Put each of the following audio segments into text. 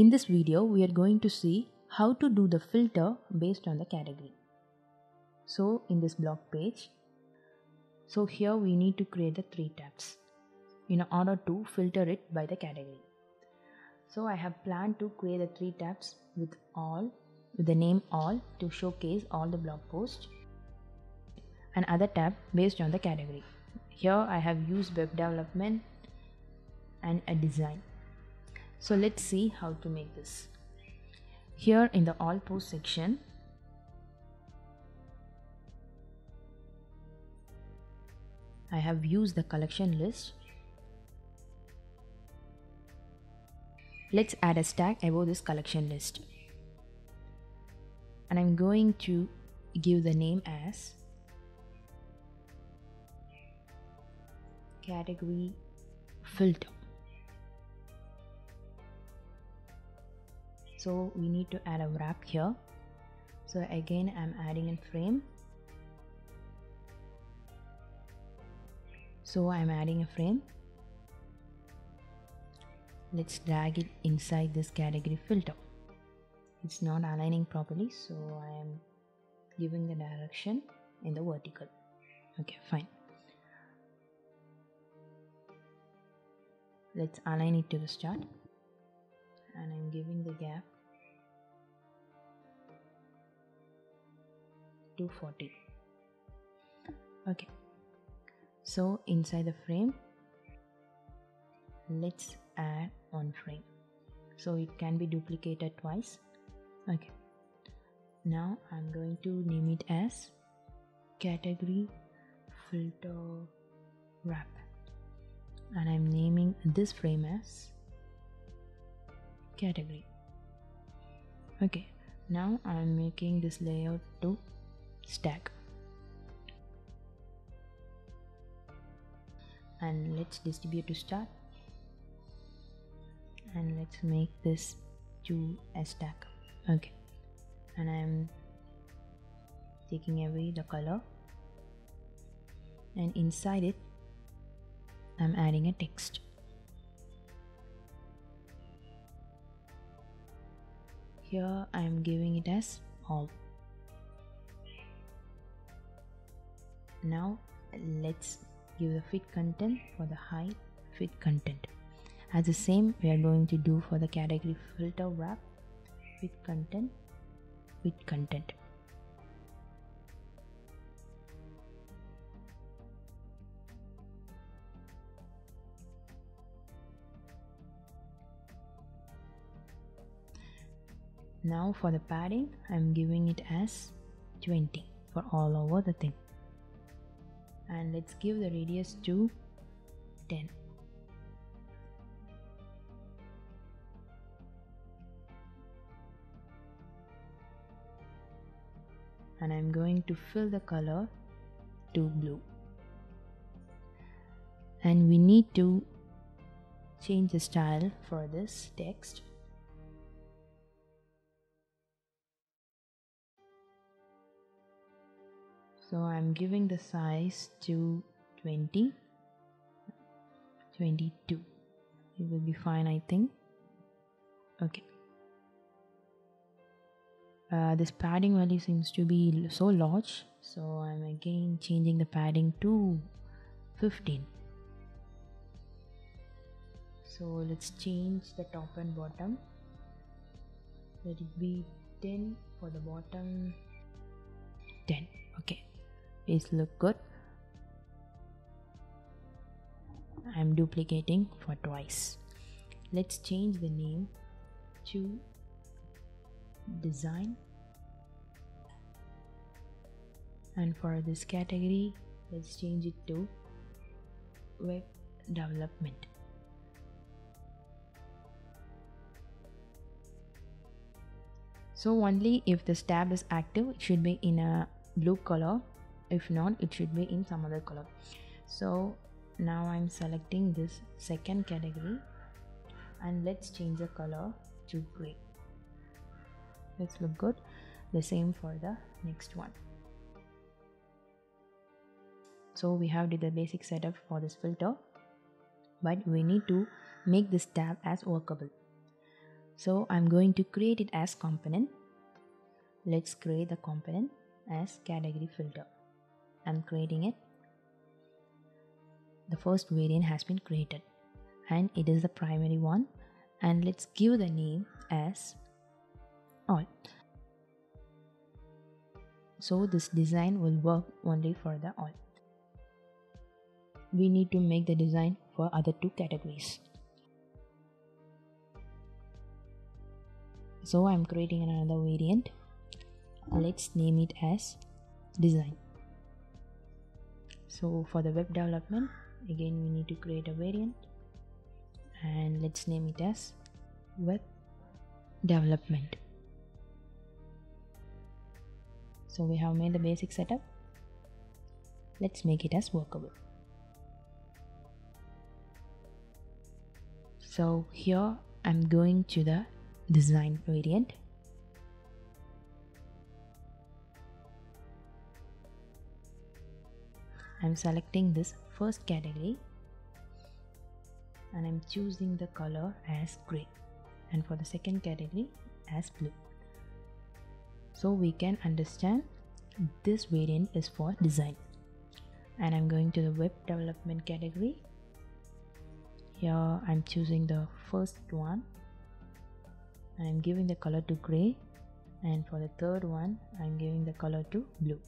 In this video, we are going to see how to do the filter based on the category. So in this blog page, so here we need to create the three tabs in order to filter it by the category. So I have planned to create the three tabs with the name all to showcase all the blog posts, and other tab based on the category. Here I have used web development and a design. So let's see how to make this. Here in the all posts section, I have used the collection list. Let's add a stack above this collection list, and I'm going to give the name as category filter. So we need to add a wrap here. So again, I'm adding a frame. So I'm adding a frame. Let's drag it inside this category filter. It's not aligning properly, so I am giving the direction in the vertical. Okay, fine. Let's align it to the start, and I'm giving the gap to 40. Okay, so inside the frame, let's add one frame, so it can be duplicated twice. Okay, now I'm going to name it as category filter wrap, and I'm naming this frame as category. Okay, now I'm making this layout to stack, and let's distribute to start, and let's make this to a stack. Okay, and I'm taking away the color, and inside it I'm adding a text. Here I'm giving it as all. Now let's give the fit content for the height fit content. As the same, we are going to do for the category filter wrap, fit content. Now for the padding, I'm giving it as 20 for all over the thing, and let's give the radius to 10. And I'm going to fill the color to blue, and we need to change the style for this text. So I'm giving the size to 20, 22. It will be fine, I think. Okay. This padding value seems to be so large, so I'm again changing the padding to 15. So let's change the top and bottom. Let it be 10 for the bottom, 10. Okay, these look good. I'm duplicating for twice. Let's change the name to design, and for this category let's change it to web development. So only if this tab is active, it should be in a blue color. If not, it should be in some other color. So now I'm selecting this second category, and let's change the color to gray. Let's look good. The same for the next one. So we have did the basic setup for this filter, but we need to make this tab as workable. So I'm going to create it as component. Let's create the component as category filter. I'm creating it. The first variant has been created and it is the primary one, and let's give the name as all. So this design will work only for the all. We need to make the design for other two categories. So I'm creating another variant. Let's name it as design. So for the web development, again we need to create a variant and let's name it as web development. So we have made the basic setup. Let's make it as workable. So here I'm going to the design variant. I'm selecting this first category and I'm choosing the color as gray, and for the second category as blue. So we can understand this variant is for design. And I'm going to the web development category. Here I'm choosing the first one. I'm giving the color to gray, and for the third one I'm giving the color to blue.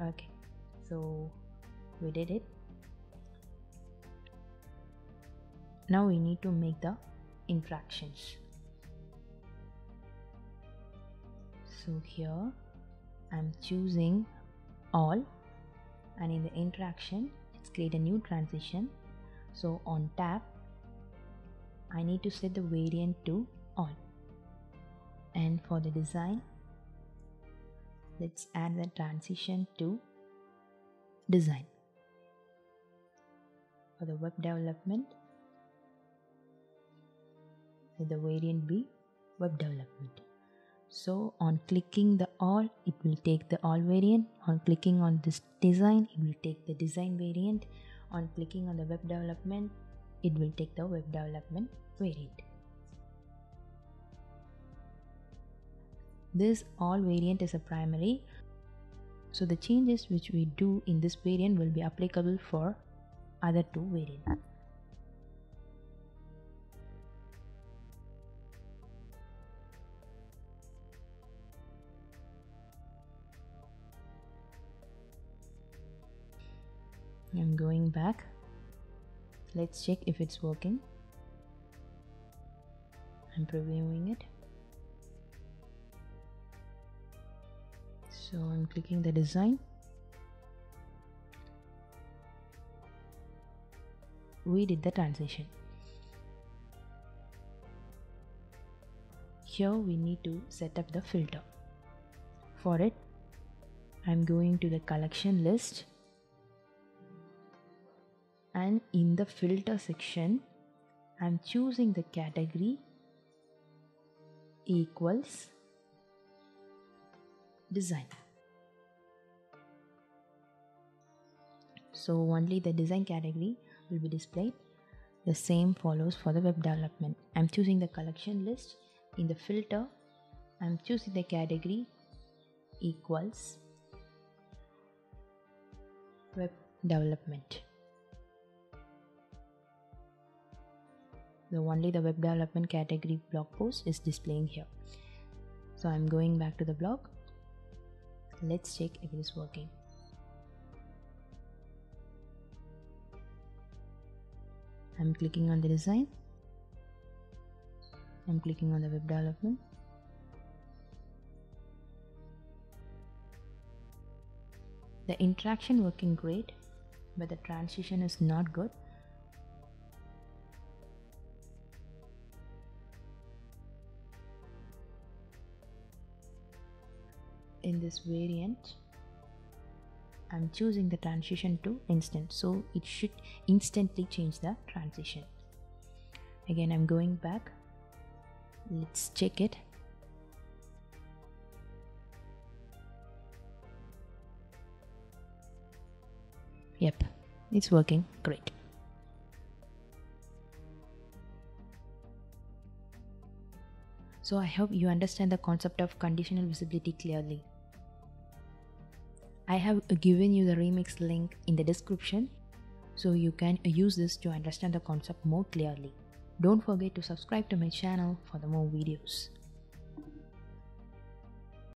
Okay, so we did it. Now we need to make the interactions. So here I'm choosing all, and in the interaction let's create a new transition. So on tab I need to set the variant to all, and for the design let's add the transition to design. For the web development, let the variant be web development. So on clicking the all, it will take the all variant. On clicking on this design, it will take the design variant. On clicking on the web development, it will take the web development variant. This all variant is a primary, so the changes which we do in this variant will be applicable for other two variants. I'm going back. Let's check if it's working. I'm previewing it. So I'm clicking the design. We did the transition. Here we need to set up the filter. For it, I'm going to the collection list. And in the filter section, I'm choosing the category equals design. So only the design category will be displayed. The same follows for the web development. I'm choosing the collection list. In the filter, I'm choosing the category equals web development. So only the web development category blog post is displaying here. So I'm going back to the blog. Let's check if it is working. I'm clicking on the design. I'm clicking on the web development. The interaction working great, but the transition is not good. In this variant, I'm choosing the transition to instant, so it should instantly change the transition. Again, I'm going back. Let's check it. Yep, it's working great. So I hope you understand the concept of conditional visibility clearly. I have given you the remix link in the description, so you can use this to understand the concept more clearly. Don't forget to subscribe to my channel for the more videos.